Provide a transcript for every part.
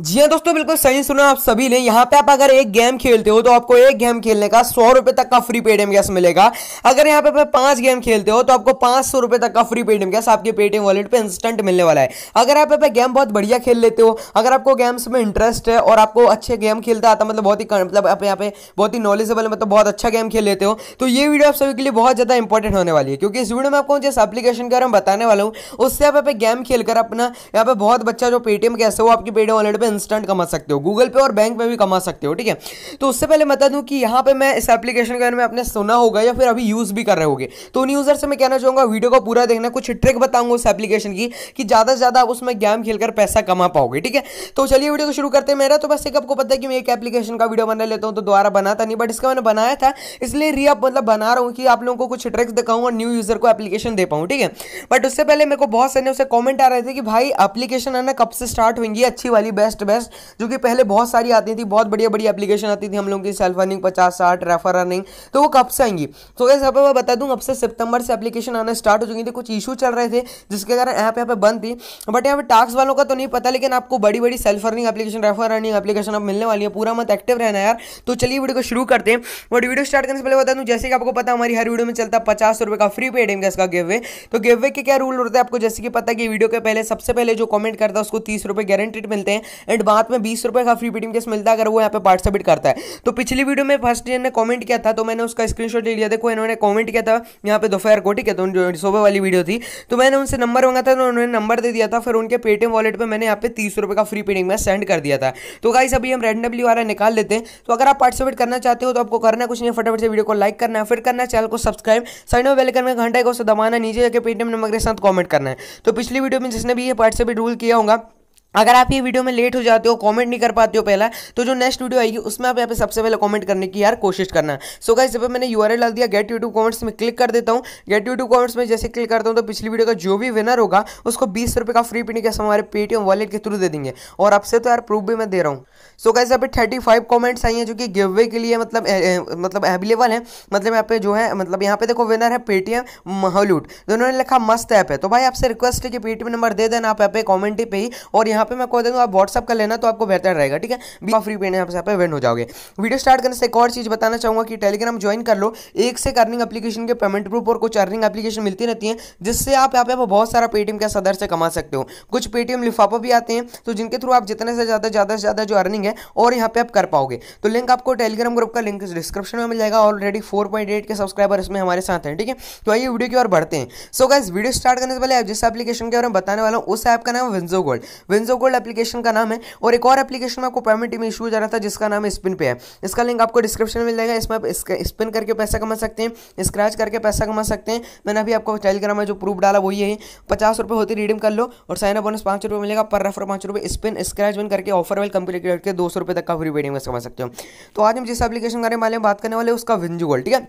जी हाँ दोस्तों, बिल्कुल सही सुना आप सभी ने। यहाँ पे आप अगर एक गेम खेलते हो तो आपको एक गेम खेलने का 100 रुपये तक का फ्री पेटीएम कैश मिलेगा। अगर यहाँ पे आप 5 गेम खेलते हो तो आपको 500 रुपये तक का फ्री पेटीएम कैश आपके पेटीएम वॉलेट पे इंस्टेंट मिलने वाला है। अगर आप गेम बहुत बढ़िया खेल लेते हो, अगर आपको गेम्स में इंटरेस्ट है और आपको अच्छे गेम खेलता आता, मतलब बहुत ही आप यहाँ पे बहुत ही नॉलेजेबल, मतलब बहुत अच्छा गेम खेल लेते हो, तो ये वीडियो आप सभी के लिए बहुत ज़्यादा इंपॉर्टेंट होने वाली है। क्योंकि इस वीडियो में आपको जिस एप्लीकेशन के बारे में बताने वाला हूँ, उससे आप गेम खेलकर अपना यहाँ पे बहुत बच्चा जो पेटीएम कैश है वो आपके पेटीएम वॉलेट इंस्टेंट कमा सकते हो, गूगल पे और बैंक में भी कमा सकते हो। ठीक है, तो उससे पहले बता दूं कि यहां पे मैं इस एप्लीकेशन के बारे में आपने सुना होगा या फिर अभी यूज भी कर रहे होगे, तो उन यूजर से मैं कहना चाहूंगा वीडियो को पूरा देखना। कुछ ट्रिक बताऊंगा उस एप्लीकेशन की कि ज्यादा से ज्यादा आप उसमें गेम खेलकर पैसा कमा पाओगे। ठीक है, तो चलिए वीडियो को शुरू करते हैं। मेरा तो बस एक आपको पता है कि मैं एक एप्लीकेशन का वीडियो बना लेता हूं, तो दोबारा बनाता नहीं, बट इसका मैंने बनाया था इसलिए रीअप मतलब बना रहा हूं कि आप लोगों को कुछ ट्रिक्स दिखाऊं और न्यू यूजर को एप्लीकेशन दे पाऊं। ठीक है, बट उससे पहले मेरे को बहुत सारे उससे कमेंट आ रहे थे कि भाई एप्लीकेशन है ना कब से स्टार्ट होंगी अच्छी वाली बेस्ट, जो कि पहले बहुत सारी आती थी, बहुत बढ़िया बढ़िया एप्लीकेशन आती थी हम लोगों की सेल्फ अर्निंग 50-60 रेफर अर्निंग, तो वो कब से आएंगी। तो गाइस यहाँ पे मैं बता दूं अब से सितंबर से एप्लीकेशन आना स्टार्ट हो चुकी थी। कुछ इशू चल रहे थे जिसके कारण यहाँ पे बंद थी, बट यहाँ पे टास्क वालों का तो नहीं पता, लेकिन आपको बड़ी बड़ी self earning application refer earning application आप मिलने वाली है। पूरा मत एक्टिव रहना यार। तो चलिए वीडियो को शुरू करते हैं। बट वीडियो स्टार्ट करने से पहले बता दूं, जैसे कि आपको पता हमारी हर वीडियो में चलता 50 रुपये का फ्री पेटीएम कैश का गिव अवे। तो गिव अवे के क्या रूल होता है आपको जैसे कि पता कि वीडियो के पहले सबसे पहले जो कमेंट करता है उसको 30 रुपये गारंटीड मिलते हैं एंड बाद में 20 रुपये का फ्री पेटीएम कैश मिलता है अगर वो यहाँ पे पार्टिसिपेट करता है। तो पिछली वीडियो में फर्स्ट ने कमेंट किया था तो मैंने उसका स्क्रीनशॉट ले लिया। देखो इन्होंने कमेंट किया था यहाँ पे दोपहर को, ठीक है, तो सुबह वाली वीडियो थी, तो मैंने उनसे नंबर मांगा था तो उन्होंने नंबर दे दिया था, फिर उनके पेटीएम वॉलेट पे मैंने यहाँ पे 30 रुपये का फ्री पेटीएम कैश सेंड कर दिया था। तो गाइस अभी हम रैंडमली वाला निकाल लेते हैं। तो अगर आप पार्टिसिपेट करना चाहते हो तो आपको करना कुछ नहीं, फटाफट से वीडियो को लाइक करना है, फिर करना चैनल को सब्सक्राइब, साइड में बेल आइकन में घंटा को दबाना, नीचे जाकर पेटीएम नंबर के साथ कमेंट करना है। तो पिछली वीडियो में जिसने भी ये पार्टिसिपेट रूल किया होगा, अगर आप ये वीडियो में लेट हो जाते हो, कमेंट नहीं कर पाते हो पहला, तो जो नेक्स्ट वीडियो आएगी उसमें आप यहाँ पे सबसे पहले कमेंट करने की यार कोशिश करना। सो गाइस जब मैंने यूआरएल डाल दिया गेट यूट्यूब कमेंट्स में, क्लिक कर देता हूँ। गेट यूट्यूब कमेंट्स में जैसे क्लिक करता हूँ तो पिछली वीडियो का जो भी विनर होगा उसको 20 रुपये का फ्री पेटीएम कैश हमारे पेटीएम वॉलेट के थ्रू दे देंगे। और आपसे तो यार प्रूफ भी मैं दे रहा हूँ। सो गाइस यहाँ पे 35 कॉमेंट्स आई हैं जो कि गिव अवे के लिए मतलब अवेलेबल है, मतलब यहाँ पे जो है, मतलब यहाँ पे देखो विनर है पेटीएम हॉलीवुड, दोनों ने लिखा मस्त ऐप है। तो भाई आपसे रिक्वेस्ट है कि पेटीएम नंबर दे देना आप यहाँ पे कॉमेंट पे ही, और यहाँ पे मैं कह दूंगा आप व्हाट्सअप कर लेना तो आपको बेहतर रहेगा। ठीक है, बीमा फ्री पेन यहाँ पे विन हो जाओगे। वीडियो स्टार्ट करने से एक और चीज़ बताना चाहूँगा कि टेलीग्राम ज्वाइन कर लो, एक से अर्निंग एप्लीकेशन के पेमेंट प्रूफ और कुछ अर्निंग एप्लीकेशन मिलती रहती है जिससे आप यहाँ पे बहुत सारा पेटीएम कैश अदर से कमा सकते हो। कुछ पेटीएम लिफाफा भी आते हैं तो जिनके थ्रू आप जितने से ज़्यादा जो अर्निंग है और यहाँ पे आप कर पाओगे। तो लिंक आपको टेलीग्राम ग्रुप का लिंक डिस्क्रिप्शन में मिल जाएगा। ऑलरेडी 4.8 के सब्सक्राइबर इसमें हमारे साथ हैं। ठीक है, तो आइए वीडियो की ओर बढ़ते हैं। सो गाइस वीडियो स्टार्ट करने से पहले जिस एप्लीकेशन के बारे में बताने वाला हूँ उस ऐप का नाम WinZO Gold, WinZO Gold application का नाम है। और एक और एप्लीकेशन में आपको पेमेंट में इशू हो जा रहा था जिसका नाम स्पिन पे है, इसका लिंक आपको डिस्क्रिप्शन में मिल जाएगा। इसमें आप स्पिन करके पैसा कमा सकते हैं, स्क्रैच करके पैसा कमा सकते हैं। मैंने अभी आपको टेलीग्राम में जो प्रूफ डाला वही है। 50 रुपये होती रिडीम कर लो और साइन अप बोनस 5 रुपये मिलेगा, पर रेफर 5 रुपये, स्पिन स्क्रैच विन करके ऑफर वेल कंप्लीट करके 200 रुपये तक का फ्री पेटीएम कैश कमा सकते हो। तो आज हम जिस एप्लीकेशन के बारे में बात करने वाले हैं उसका विंजो गोल्ड, ठीक है,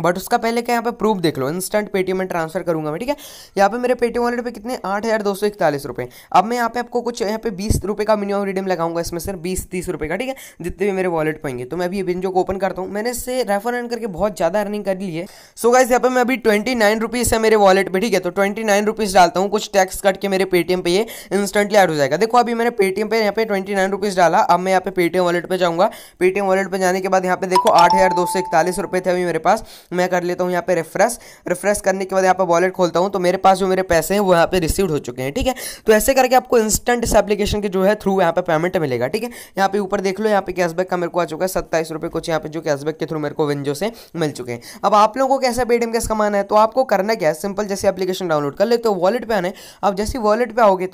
बट उसका पहले क्या यहाँ पे प्रूफ देख लो। इंस्टेंट पेटीएम में ट्रांसफर करूंगा मैं, ठीक है। यहाँ पे मेरे पेटीएम वॉलेट पे कितने 8241 रुपये। अब मैं यहाँ पे आपको कुछ यहाँ पे 20 रुपये का मिनिमम रिडीम लगाऊंगा, इसमें सिर्फ 20-30 रुपये का, ठीक है, जितने भी मेरे वॉलेट पाएंगे। तो मैं अभी विंजो को ओपन करता हूँ। मैंने इससे रेफर अर्न करके बहुत ज़्यादा अर्निंग कर ली है। सो गाइस यहाँ पे मैं अभी 29 रुपीज़ है मेरे वॉलेट पर, ठीक है, तो 29 रुपीज़ डालता हूँ, कुछ टैक्स कट के मेरे पेटीएम पे ये इंस्टेंटली ऐड हो जाएगा। देखो अभी मैंने पेटीएम पे यहाँ पे 29 रुपीज़ डाला। अब मैं यहाँ पे पेटीएम वॉलेट पर जाऊँगा। पेटीएम वॉलेट पर जाने के बाद यहाँ पे देखो 8241 रुपये थे अभी मेरे पास। मैं कर लेता हूँ यहाँ पे रिफ्रेश करने के बाद यहाँ पे वॉलेट खोलता हूँ तो मेरे पास जो मेरे पैसे हैं वो यहाँ पे रिसीव हो चुके हैं, ठीक है। तो ऐसे करके आपको इंस्टेंट इस एप्लीकेशन के जो है थ्रू यहाँ पे पेमेंट मिलेगा, ठीक है। यहाँ पे ऊपर देख लो, यहाँ पे कैशबैक का मेरे को आ चुका है 27 रुपये कुछ, यहाँ पे जो कैशबैक के थ्रू मेरे को विंजो से मिल चुके हैं। अब आप लोगों को कैसे पेटीएम कैश कमाना है तो आपको करना क्या है, सिंपल जैसे एप्लीकेशन डाउनलोड कर लेते हो, वॉलेट पे आना है। अब जैसे वॉलेट पे आओगे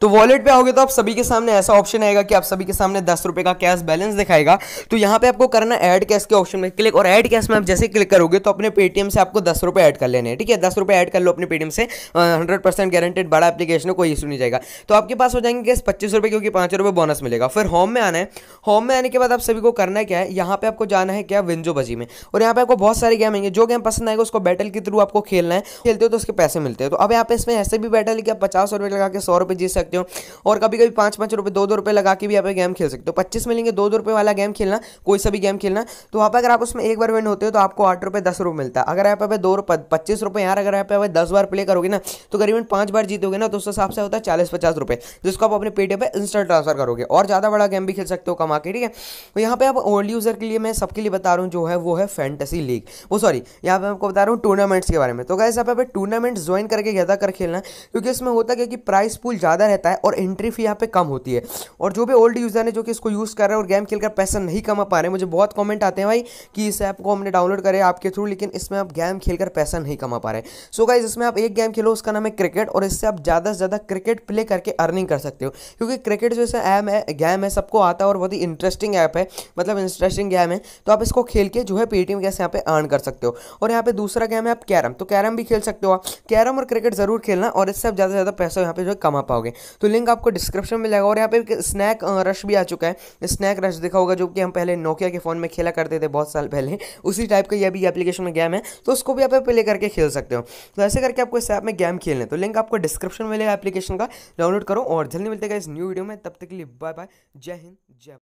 तो वॉलेट पे आओगे तो आप सभी के सामने ऐसा ऑप्शन आएगा कि आप सभी के सामने 10 रुपये का कैश बैलेंस दिखाएगा। तो यहाँ पे आपको करना ऐड कैश के ऑप्शन में क्लिक, और ऐड कैश में आप जैसे क्लिक करोगे तो अपने पेटीएम से आपको 10 रुपये ऐड कर लेने हैं, ठीक है। 10 रुपये ऐड कर लो अपने पेटीएम से, 100% गारंटेड, बड़ा एप्लीकेशन है, कोई इशू नहीं जाएगा। तो आपके पास हो जाएंगे कैश 25 रुपये, क्योंकि 5 रुपये बोनस मिलेगा। फिर होम में आना है। होम में आने के बाद आप सभी को करना क्या है, यहाँ पे आपको जाना है क्या विंजो बजी में, और यहाँ पे आपको बहुत सारे गेम आएंगे। जो गेम पसंद आएगा उसको बैटल के थ्रू आपको खेलना है, खेलते हो तो उसके पैसे मिलते हैं। तो अब यहाँ पे इसमें ऐसे भी बैटल कि आप 50 रुपये लगा के 100 रुपये जीत सकते सकते हो। और कभी कभी 5-5 रुपये 2-2 रुपये लगा के भी यहाँ पे गेम खेल सकते हो। 25 मिलेंगे 2-2 रुपये वाला गेम खेलना, कोई सा भी गेम खेलना। तो वहाँ पर अगर आप उसमें एक बार विन होते हो तो आपको 8 रुपये 10 रुपये मिलता है। अगर यहाँ पे 2 रुपये 25 रुपये यार, अगर यहाँ पे 10 बार प्ले करोगे ना तो करीबन 5 बार जीतोगे ना तो उस हिसाब से होता है 40-50 रुपये, जिसको आप अपने पेटीएम पर इंस्टेंट ट्रांसफर करोगे और ज़्यादा बड़ा गेम भी खेल सकते हो कमा के। ठीक है, तो यहाँ पे आप ओल्ड यूज़र के लिए मैं सबके लिए बता रहा हूँ जो है वो है फैंटेसी लीग, वो सॉरी यहाँ पे आपको बता रहा हूँ टूर्नामेंट्स के बारे में। तो गाइस यहाँ पे टूर्नामेंट ज्वाइन करके ज़्यादा कर खेलना, क्योंकि इसमें होता क्या कि प्राइस पूल ज़्यादा रहता है और एंट्री फी यहाँ पे कम होती है। और जो भी ओल्ड यूज़र है जो कि इसको यूज़ कर रहे हैं और गेम खेलकर पैसा नहीं कमा पा रहे, मुझे बहुत कॉमेंट आते हैं भाई कि इस ऐप को हमने डाउनलोड करे आपके थ्रू, लेकिन इसमें आप गेम खेलकर पैसा नहीं कमा पा रहे। सो गाइस इसमें आप एक गेम खेलो, उसका नाम है क्रिकेट, और इससे आप ज़्यादा से ज़्यादा क्रिकेट प्ले करके अर्निंग कर सकते हो। क्योंकि क्रिकेट जो है गेम है सबको आता है और बहुत ही इंटरेस्टिंग ऐप है, मतलब इंटरेस्टिंग गेम है। तो आप इसको खेल के जो है पेटीएम कैसे यहाँ पे अर्न कर सकते हो। और यहाँ पे दूसरा गेम है आप कैरम, तो कैरम भी खेल सकते हो आप। कैरम और क्रिकेट जरूर खेलना और इससे आप ज़्यादा से ज़्यादा पैसा यहाँ पे जो है कमा पाओगे। तो लिंक आपको डिस्क्रिप्शन में लगा। और यहाँ पे स्नैक रश भी आ चुका है, स्नैक रश दिखा होगा जो कि हम पहले नोकिया के फ़ोन में खेला करते थे बहुत साल पहले, उसी टाइप का यह भी एप्लीकेशन में गेम है। तो उसको भी आप प्ले करके खेल सकते हो। तो ऐसे करके आपको इस ऐप में गेम खेलने, तो लिंक आपको डिस्क्रिप्शन में मिलेगा एप्लीकेशन का, डाउनलोड करो। और जल्दी मिलते हैं इस न्यू वीडियो में, तब तक के लिए बाय बाय, जय हिंद जय।